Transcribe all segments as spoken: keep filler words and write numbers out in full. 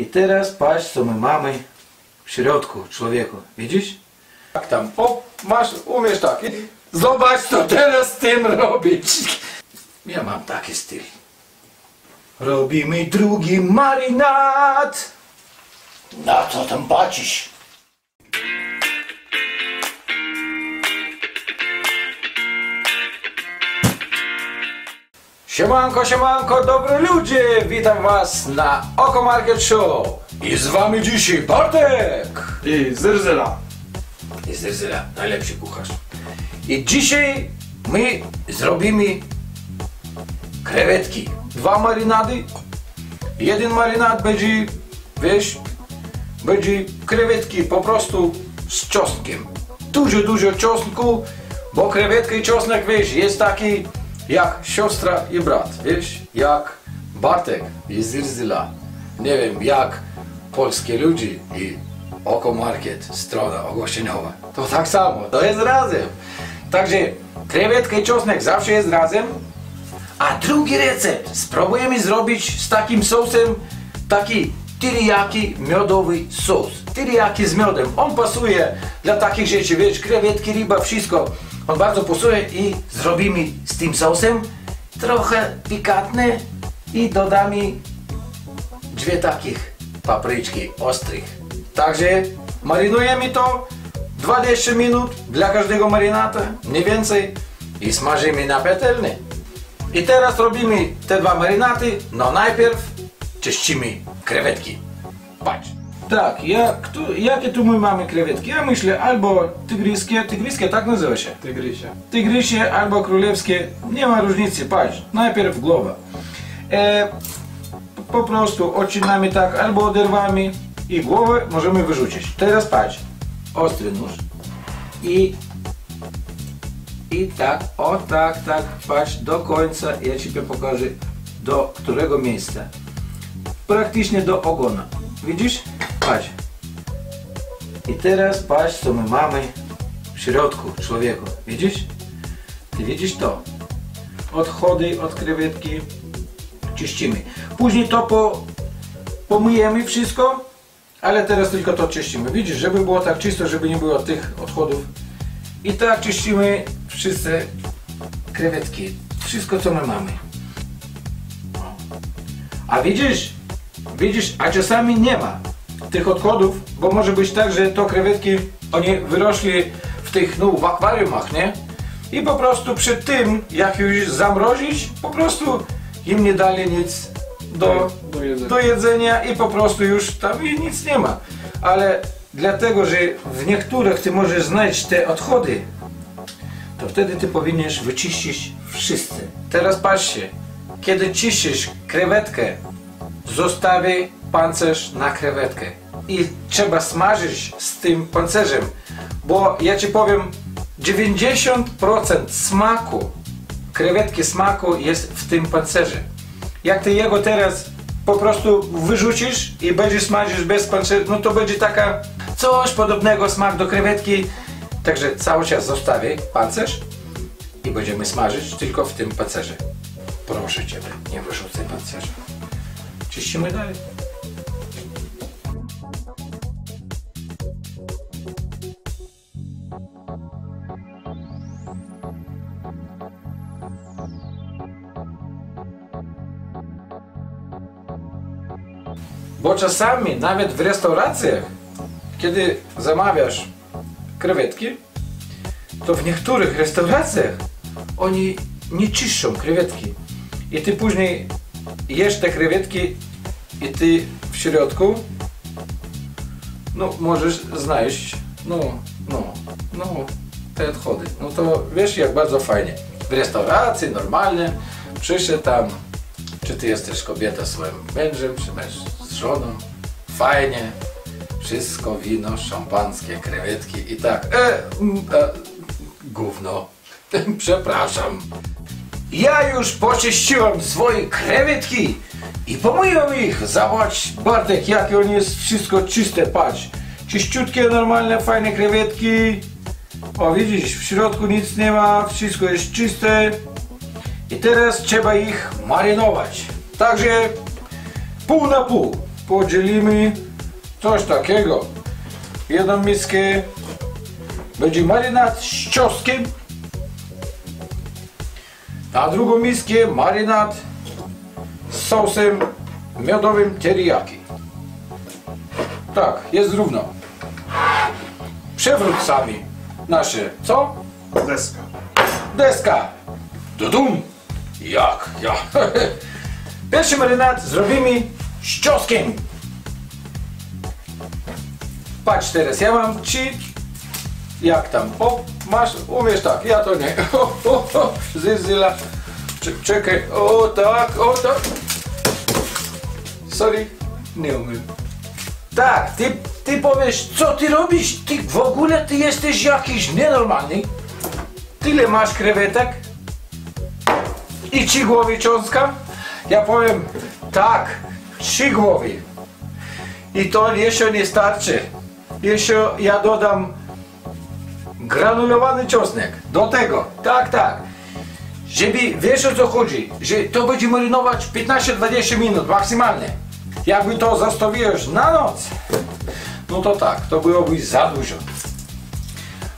I teraz patrz, co my mamy w środku, człowieku. Widzisz? Tak tam, o, masz, umiesz tak. Zobacz, co teraz z tym robić. Ja mam taki styl. Robimy drugi marynat. Na co tam patrzysz? Siemanko, siemanko, dobry ludzie! Witam was na Oko Market Show! I z wami dzisiaj Bartek! I Zerzera! I Zerzera, najlepszy kucharz. I dzisiaj my zrobimy krewetki. Dwa marynady. Jeden marynad będzie, wiesz, będzie krewetki po prostu z czosnkiem. Dużo, dużo czosnku, bo krewetka i czosnek, wiesz, jest taki jak siostra i brat, wiesz, jak Bartek i Zyrzyna, nie wiem, jak polskie ludzie i Oko Market, strona ogłoszeniowa, to tak samo, to jest razem. Także krewetka i czosnek zawsze jest razem. A drugi recept spróbujemy zrobić z takim sosem, taki teriyaki miodowy sos, teriyaki z miodem, on pasuje dla takich rzeczy, wiesz, krewetki, ryba, wszystko. On bardzo pasuje i zrobimy z tym sosem trochę pikantne i dodamy dwie takich papryczki ostrych. Także marynujemy to dwadzieścia minut dla każdego marynata, mniej więcej, i smażymy na pietelni. I teraz robimy te dwa marynaty, no najpierw czyścimy krewetki. Patrz. Tak, jak tu, jakie tu my mamy krewetki? Ja myślę albo tygryskie, tygryskie tak nazywa się? Tygrysie. Tygrysie albo królewskie, nie ma różnicy, patrz, najpierw głowa. E, po prostu odcinamy tak, albo oderwamy i głowę możemy wyrzucić. Teraz patrz, ostry nóż i, i tak, o tak, tak, patrz do końca, ja ci pokażę do którego miejsca. Praktycznie do ogona, widzisz? Patrz. I teraz patrz, co my mamy w środku, człowieku. Widzisz? Ty widzisz to? Odchody od krewetki czyścimy. Później to po, pomyjemy wszystko, ale teraz tylko to czyścimy. Widzisz, żeby było tak czysto, żeby nie było tych odchodów. I tak czyścimy wszystkie krewetki. Wszystko, co my mamy. A widzisz? Widzisz? A czasami nie ma tych odchodów, bo może być tak, że to krewetki, oni wyrośli w tych, no, w akwariumach, nie? I po prostu przed tym, jak już zamrozić, po prostu im nie dali nic do, do, jedzenia. do jedzenia i po prostu już tam i nic nie ma. Ale dlatego, że w niektórych ty możesz znaleźć te odchody, to wtedy ty powinieneś wyczyścić wszystkie. Teraz patrzcie, kiedy czyścisz krewetkę, zostawię pancerz na krewetkę i trzeba smażyć z tym pancerzem, bo ja ci powiem, dziewięćdziesiąt procent smaku krewetki, smaku jest w tym pancerzu. Jak ty jego teraz po prostu wyrzucisz i będziesz smażyć bez pancerza, no to będzie taka coś podobnego smak do krewetki. Także cały czas zostawię pancerz i będziemy smażyć tylko w tym pancerzu. Proszę ciebie, nie wyrzucaj pancerza. Czyścimy dalej. Bo czasami nawet w restauracjach, kiedy zamawiasz krewetki, to w niektórych restauracjach oni nie czyszczą krewetki. I ty później jesz te krewetki i ty w środku, no, możesz znaleźć, no, no, no, te odchody. No to wiesz, jak bardzo fajnie. W restauracji normalnie przyszedł tam, czy ty jesteś kobieta z swoim mężem, czy męż z żoną, fajnie, wszystko, wino, szampanskie, krewetki i tak, e, e, gówno, przepraszam. Ja już poczyściłem swoje krewetki i pomyłem ich. Zobacz, Bartek, jakie on jest wszystko czyste, patrz. Czyściutkie, normalne, fajne krewetki. O, widzisz, w środku nic nie ma, wszystko jest czyste. I teraz trzeba ich marynować. Także pół na pół. podzielimy coś takiego. Jedną miskę będzie marynat z cioskiem, a drugą miskę marynat z sosem miodowym teriyaki. Tak, jest równo. Przewrócamy nasze, co? Deska. Deska. Dudum. Jak? Ja. Pierwszy marynat zrobimy z cioskiem. Patrz teraz, ja mam ci, jak tam, o, masz, umiesz tak, ja to nie, o, o, o, Zyrzyna, czekaj, o tak, o tak, sorry, nie umiem, tak, ty, ty powiesz, co ty robisz, ty w ogóle, ty jesteś jakiś nienormalny, tyle masz krewetek i ci głowy cząstka, ja powiem, tak, trzy głowy i to jeszcze nie starczy. Jeszcze ja dodam granulowany czosnek do tego, tak, tak, żeby, wiesz o co chodzi, że to będzie marynować piętnaście dwadzieścia minut maksymalnie. Jakby to zostawiłeś na noc, no to tak, to byłoby za dużo,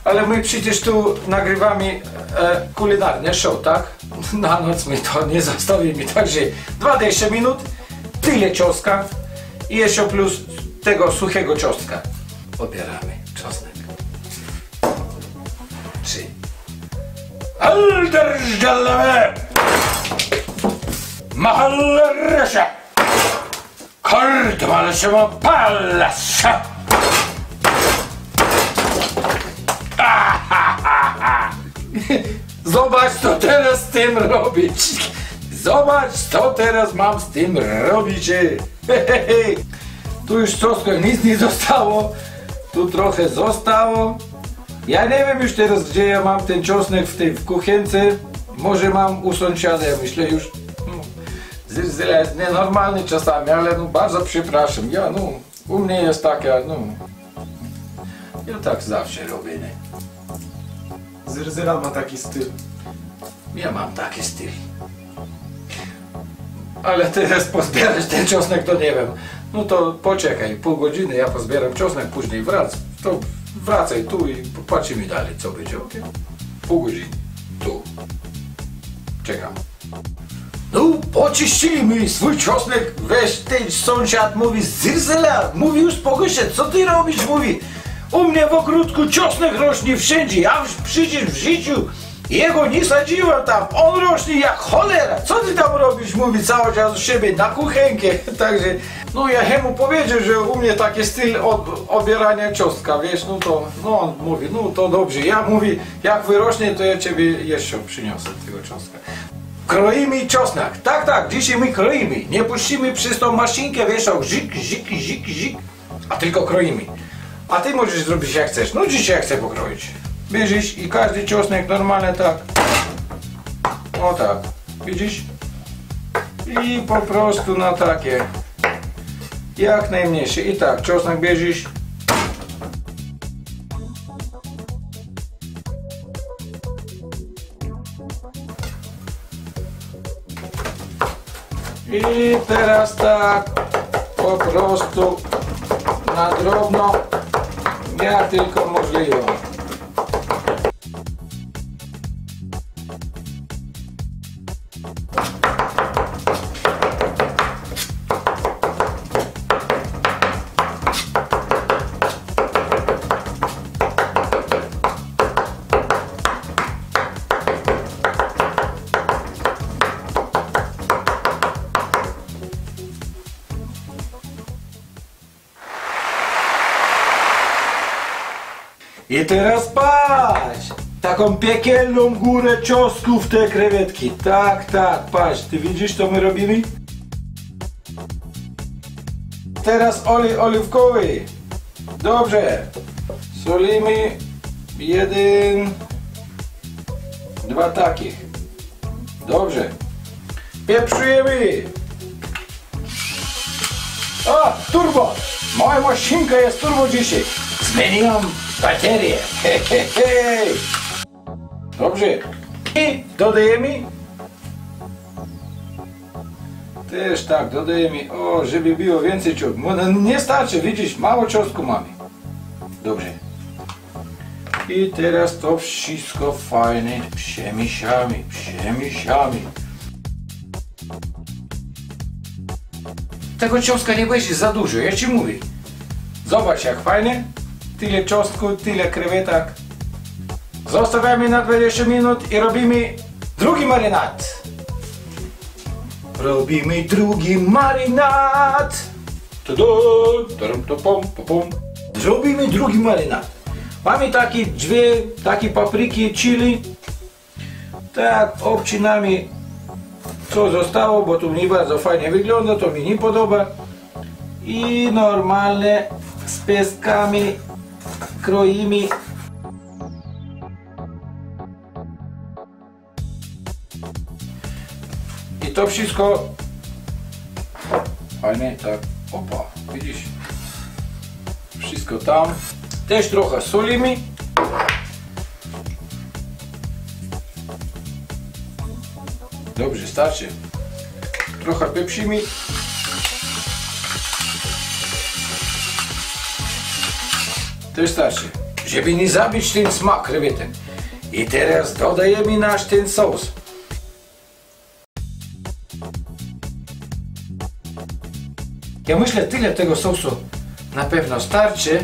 ale my przecież tu nagrywamy e, kulinarne show, tak, na noc my to nie zostawimy, także dwadzieścia minut, tyle ciostka i jeszcze plus tego suchego ciostka. Obieramy czosnek. Trzy. Alderżdżalamy! Mahalleresza! Kordmalszyma palasza! Zobacz, co teraz z tym robić! Zobacz, co teraz mam z tym robić! Hehehe. Tu już troszkę nic nie zostało. Tu trochę zostało. Ja nie wiem już teraz, gdzie ja mam ten czosnek w tej w kuchence. Może mam u sąsiada, ja myślę już. Zerzera jest nienormalny czasami, ale no bardzo przepraszam. Ja no, u mnie jest taka, no. Ja tak zawsze robię, nie? Zerzera ma taki styl. Ja mam taki styl. Ale teraz pozbierać ten czosnek, to nie wiem. No to poczekaj, pół godziny, ja pozbieram czosnek, później wracam. To wracaj tu i patrzymy dalej, co będzie, ok? Pół godziny, tu. Czekam. No, oczyścimy swój czosnek, weź ten sąsiad, mówi, Zerzera, mówi już spokojnie, co ty robisz, mówi. U mnie w ogródku czosnek rośnie wszędzie, ja przecież w życiu jego nie sadziłem tam, on rośnie jak cholera, co ty tam robisz, mówi cały czas u siebie na kuchenkę, także no ja jemu powiedział, że u mnie taki styl od, obierania ciostka, wiesz, no to no on mówi, no to dobrze, ja mówi, jak wyrośnie, to ja ciebie jeszcze przyniosę tego ciostka. Kroimy czosnek, tak, tak, dzisiaj my kroimy, nie puścimy przez tą maszynkę, wiesz, o zik, zik, zik, zik, a tylko kroimy, a ty możesz zrobić jak chcesz, no dzisiaj ja chcę pokroić. Bierzesz i każdy czosnek normalnie tak, o tak, widzisz? I po prostu na takie, jak najmniejsze. I tak, czosnek bierzesz. I teraz tak, po prostu na drobno, jak tylko możliwe. I teraz patrz! Taką piekielną górę ciosków te krewetki. Tak, tak, patrz, ty widzisz, co my robimy? Teraz olej oliwkowy. Dobrze. Solimy jeden, dwa takich. Dobrze. Pieprzujemy. O, turbo! Moja maszynka jest turbo dzisiaj. Zmieniłam baterię. He, he, he. Dobrze. I dodajemy Też tak, dodaję mi, o, żeby było więcej czosnku. No, nie starczy, widzisz, mało czosnku mamy. Dobrze. I teraz to wszystko fajnie przemieszamy, przemieszamy. Tego czosnka nie będzie za dużo, ja ci mówię. Zobacz jak fajnie. Tyle czosnku, tyle krewetek. Zostawiamy na dwadzieścia minut i robimy drugi marynat. Robimy drugi marynat. Tada, taram, ta pom, pa pom. Zrobimy drugi marynat. Mamy takie dwie, takie papryki, chili. Tak, obcinamy co zostało, bo tu nie bardzo fajnie wygląda, to mi nie podoba. I normalnie z pestkami kroimy. I to wszystko fajnie tak, opa, widzisz? Wszystko tam. Też trochę solimy. Dobrze, starczy. Trochę pieprzymy. Też starczy. Żeby nie zabić ten smak krewetek. I teraz dodajemy nasz ten sos. Ja myślę, tyle tego sosu na pewno starczy.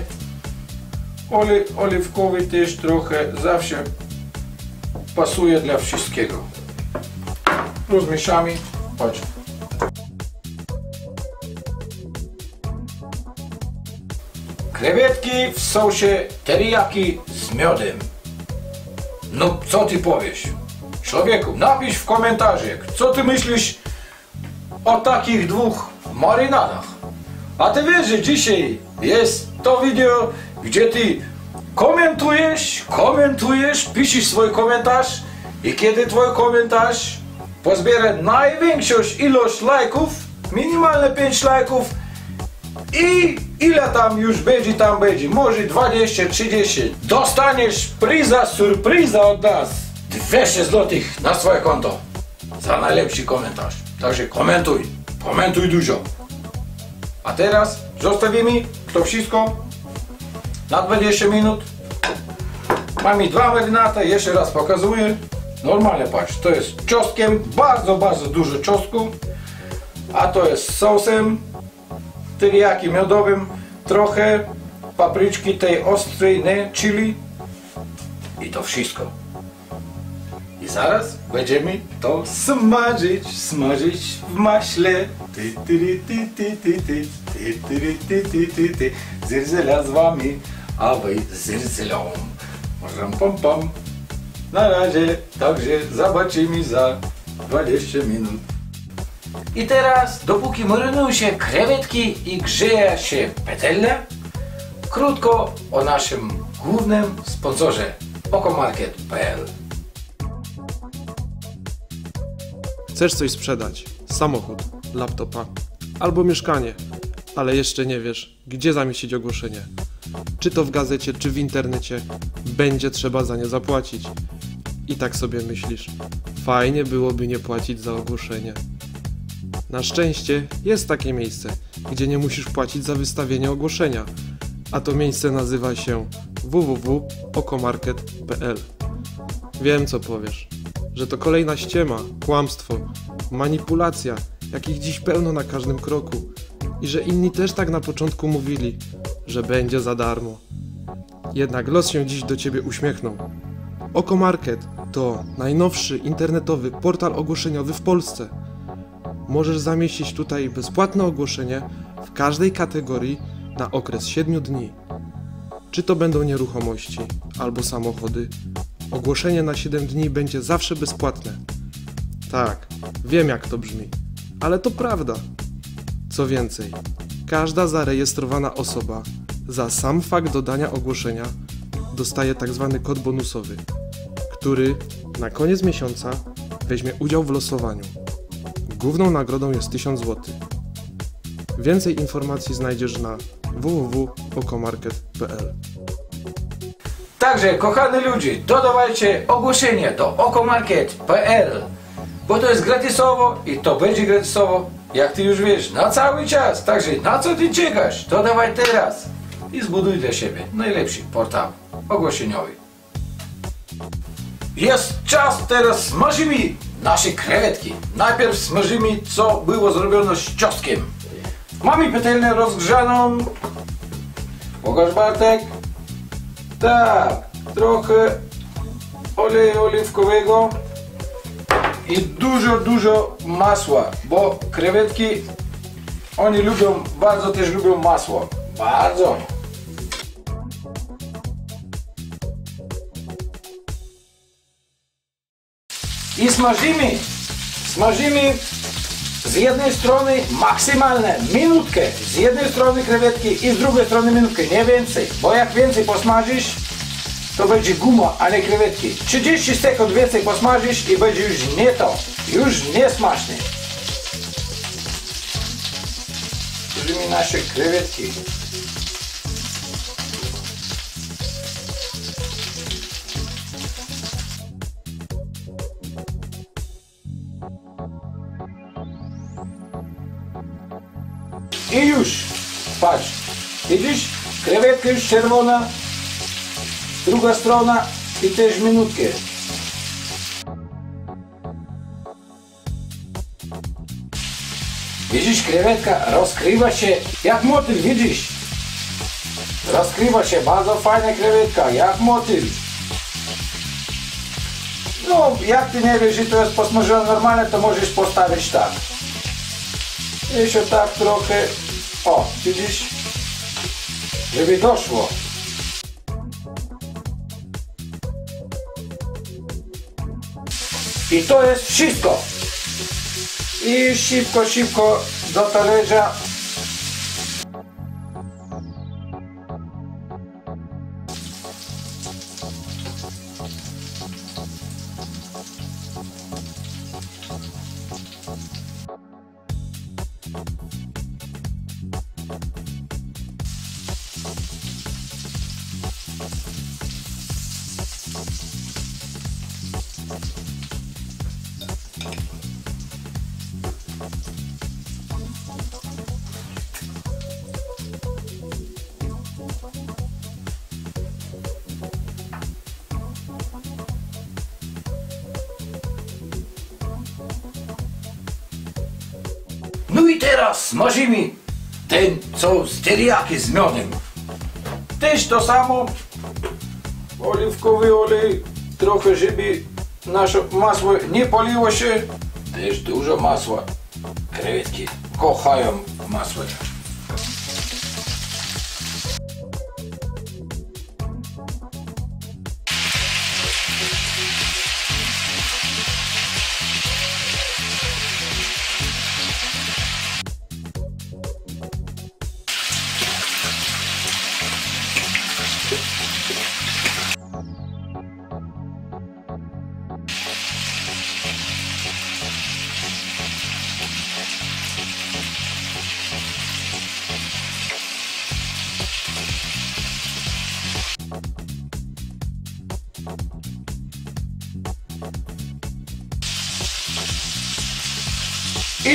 Olej oliwkowy też trochę zawsze pasuje dla wszystkiego. Rozmieszamy. Patrz. Krewetki w sosie teriyaki z miodem. No co ty powiesz? Człowieku, napisz w komentarzach, co ty myślisz o takich dwóch marynadach. A ty wiesz, że dzisiaj jest to wideo, gdzie ty komentujesz, komentujesz, piszesz swój komentarz i kiedy twój komentarz pozbiera największą ilość lajków, minimalnie pięć lajków i ile tam już będzie, tam będzie, może dwadzieścia, trzydzieści, dostaniesz priza, surpriza od nas, dwieście złotych na swoje konto za najlepszy komentarz. Także komentuj, komentuj dużo. A teraz zostawimy to wszystko na dwadzieścia minut. Mamy dwa marynata, jeszcze raz pokazuję. Normalnie patrz, to jest czosnkiem, bardzo, bardzo dużo czosnku. A to jest sosem teriyaki miodowym, trochę papryczki tej ostrej, nie, chili. I to wszystko. I zaraz będziemy to smażyć, smażyć w maśle. Zerzera z wami, a wy z Zerzelą. Ram pam pam. Na razie, także zobaczymy za dwadzieścia minut. I teraz, dopóki marynują się krewetki i grzeje się patelnia, krótko o naszym głównym sponsorze oko market kropka p l. Chcesz coś sprzedać? Samochód, laptopa albo mieszkanie, ale jeszcze nie wiesz, gdzie zamieścić ogłoszenie. Czy to w gazecie, czy w internecie, będzie trzeba za nie zapłacić. I tak sobie myślisz, fajnie byłoby nie płacić za ogłoszenie. Na szczęście jest takie miejsce, gdzie nie musisz płacić za wystawienie ogłoszenia, a to miejsce nazywa się w w w kropka oko market kropka p l. Wiem, co powiesz, że to kolejna ściema, kłamstwo, manipulacja, jakich dziś pełno na każdym kroku i że inni też tak na początku mówili, że będzie za darmo. Jednak los się dziś do ciebie uśmiechnął. Oko Market to najnowszy internetowy portal ogłoszeniowy w Polsce. Możesz zamieścić tutaj bezpłatne ogłoszenie w każdej kategorii na okres siedmiu dni. Czy to będą nieruchomości albo samochody, ogłoszenie na siedem dni będzie zawsze bezpłatne. Tak, wiem jak to brzmi, ale to prawda. Co więcej, każda zarejestrowana osoba za sam fakt dodania ogłoszenia dostaje tzw. kod bonusowy, który na koniec miesiąca weźmie udział w losowaniu. Główną nagrodą jest tysiąc złotych. Więcej informacji znajdziesz na w w w kropka oko market kropka p l. Także, kochani ludzie, dodawajcie ogłoszenie do oko market kropka p l, bo to jest gratisowo i to będzie gratisowo. Jak ty już wiesz, na cały czas, także na co ty czekasz, to dawaj teraz i zbuduj dla siebie najlepszy portal ogłoszeniowy. Jest czas, teraz smażymy nasze krewetki. Najpierw smażymy, co było zrobione z ciostkiem. Mamy patelnię rozgrzaną. Pokaż, Bartek. Tak, trochę oleju oliwkowego i dużo, dużo masła, bo krewetki, oni lubią, bardzo też lubią masło, bardzo. I smażymy, smażymy z jednej strony maksymalnie minutkę, z jednej strony krewetki i z drugiej strony minutkę, nie więcej, bo jak więcej posmażysz, to będzie guma, a nie krewetki. trzydzieści sekund więcej posmażysz i będzie już nie to, już niesmaczne. Smażymy nasze krewetki. I już, patrz, widzisz, krewetka już czerwona, druga strona i też minutkę. Widzisz, krewetka rozkrywa się, jak motyl, widzisz? Rozkrywa się, bardzo fajna krewetka, jak motyl. No, jak ty nie wiesz, że to jest posmażone normalnie, to możesz postawić tak. Jeszcze tak trochę, o, widzisz, żeby doszło. I to jest wszystko. I szybko, szybko do talerza. No i teraz smażymy ten, co z teriyaki z miodem. Też to samo, oliwkowy olej, trochę, żeby nasze masło nie paliło się. Też dużo masła, krewetki kochają masło.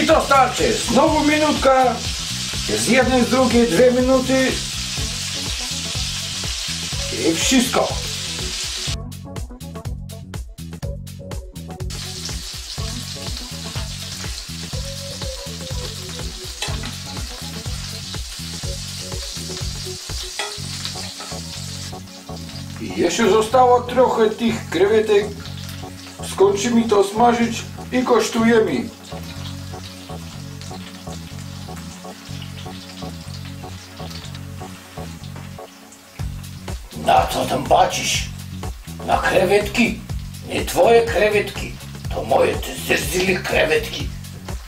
I to starczy. Znowu minutka. Z jednej, z drugiej, dwie minuty. I wszystko. I jeszcze zostało trochę tych krewetek. Skończymy to smażyć i kosztujemy. Na co tam patrzysz? Na krewetki? Nie twoje krewetki, to moje, ty Zyrzyny krewetki.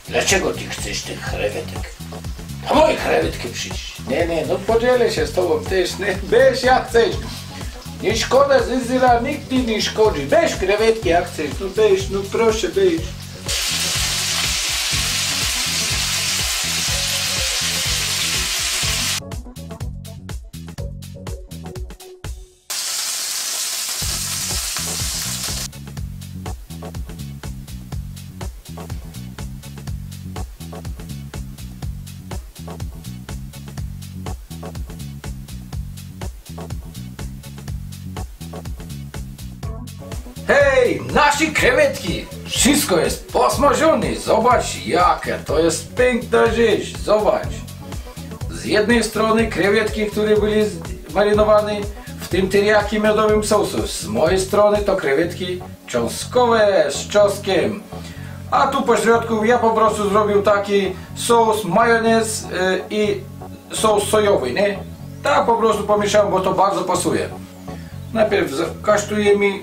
Dlaczego ty chcesz tych krewetek? To moje krewetki przecież. Nie, nie, no podzielę się z tobą też, nie, bierz jak chcesz. Nie szkoda, Zyrzyna, nikt ci nie szkodzi. Bierz krewetki jak chcesz, no bierz, no proszę, bierz. Ej, nasi krewetki! Wszystko jest posmażone! Zobacz, jakie to jest piękna rzecz! Zobacz! Z jednej strony krewetki, które byli marynowane w tym teriyaki miodowym sosu. Z mojej strony to krewetki cząstkowe z czosnkiem. A tu po środku ja po prostu zrobił taki sos, majonez yy, i sos sojowy, nie? Tak po prostu pomieszałem, bo to bardzo pasuje. Najpierw kosztuje mi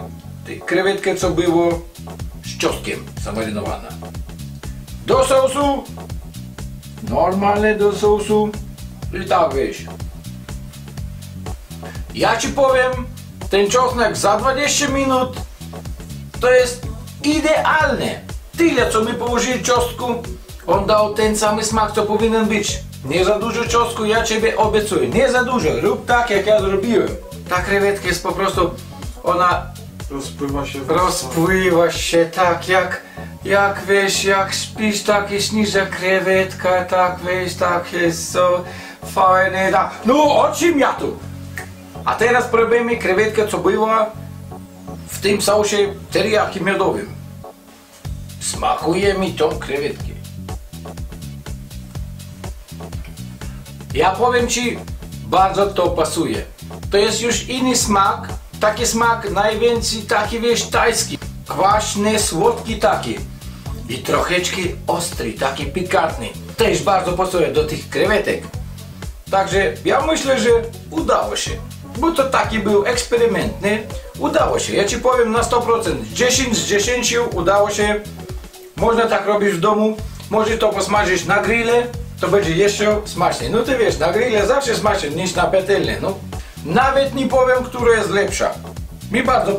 krewetkę, co było z czosnkiem zamarynowana. Do sosu, normalne do sosu i tak wiesz. Ja ci powiem, ten czosnek za dwadzieścia minut to jest idealny. Tyle, co my położyli czosnku, on dał ten sam smak, co powinien być. Nie za dużo czosnku, ja ciebie obiecuję, nie za dużo. Rób tak, jak ja zrobiłem. Ta krewetka jest po prostu, ona rozpływa się, rozpływa się tak, jak, jak wiesz, jak śpisz, tak jest niża krewetka, tak wiesz, tak jest, so fajne, tak. No o czym ja tu? A teraz probujemy krewetkę, co była w tym sosie teriyaki miodowym. Smakuje mi tą krewetkę. Ja powiem ci, bardzo to pasuje. To jest już inny smak, taki smak najwięcej taki wiesz tajski. Kwaśny, słodki taki. I troszeczkę ostry, taki pikantny. Też bardzo pasuje do tych krewetek. Także ja myślę, że udało się. Bo to taki był eksperyment, nie? Udało się, ja ci powiem na sto procent, dziesięć z dziesięciu udało się. Można tak robić w domu, możesz to posmażyć na grille, to będzie jeszcze smaczniej. No ty wiesz, na grille zawsze smaczniej niż na pietelni, no. Nawet nie powiem, która jest lepsza. Mi bardzo,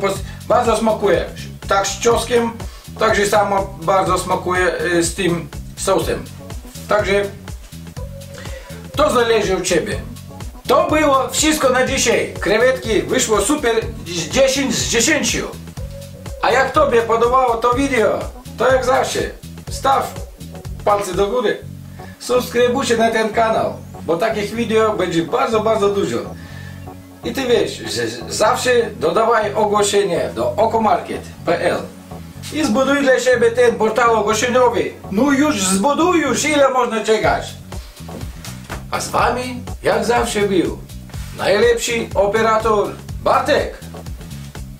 bardzo smakuje, tak z czosnkiem, także samo bardzo smakuje z tym sosem. Także to zależy od ciebie. To było wszystko na dzisiaj. Krewetki wyszło super z dziesięć z dziesięciu. A jak tobie podobało to wideo, to jak zawsze staw palce do góry. Subskrybujcie na ten kanał, bo takich wideo będzie bardzo, bardzo dużo. I ty wiesz, że zawsze dodawaj ogłoszenie do oko market kropka p l i zbuduj dla siebie ten portal ogłoszeniowy. No już zbuduj, już ile można czekać. A z wami, jak zawsze, był najlepszy operator Bartek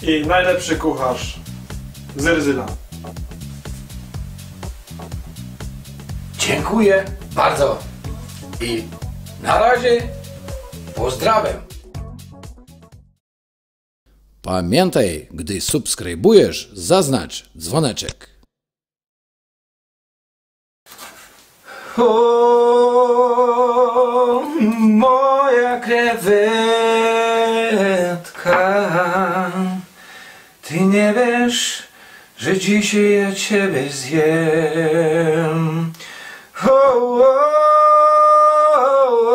i najlepszy kucharz Zyrzyna. Dziękuję bardzo i na razie pozdrawiam. Pamiętaj, gdy subskrybujesz, zaznacz dzwoneczek. O, moja krewetka, ty nie wiesz, że dzisiaj ja ciebie zjem. O, o,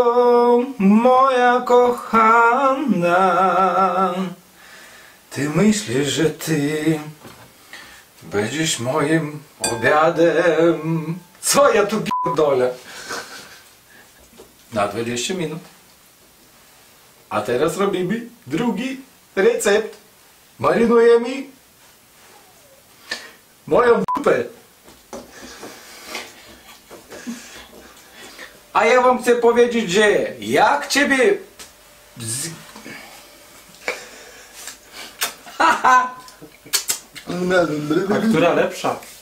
o, moja kochana, ty myślisz, że ty będziesz moim obiadem. Co ja tu pierdolę? Na dwadzieścia minut. A teraz robimy drugi recept. Marynujemy moją dupę. A ja wam chcę powiedzieć, że jak ciebie... Z... A która lepsza?